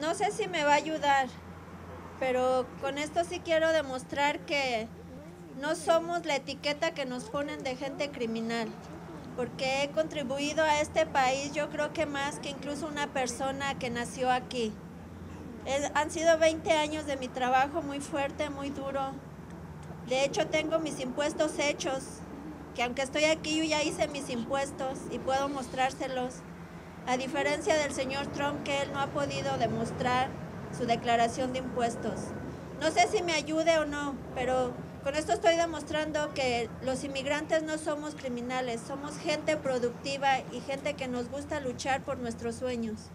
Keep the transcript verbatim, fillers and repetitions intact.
No sé si me va a ayudar, pero con esto sí quiero demostrar que no somos la etiqueta que nos ponen de gente criminal, porque he contribuido a este país, yo creo que más que incluso una persona que nació aquí. Es, han sido veinte años de mi trabajo muy fuerte, muy duro. De hecho, tengo mis impuestos hechos, que aunque estoy aquí, yo ya hice mis impuestos y puedo mostrárselos. A diferencia del señor Trump, que él no ha podido demostrar su declaración de impuestos. No sé si me ayude o no, pero con esto estoy demostrando que los inmigrantes no somos criminales, somos gente productiva y gente que nos gusta luchar por nuestros sueños.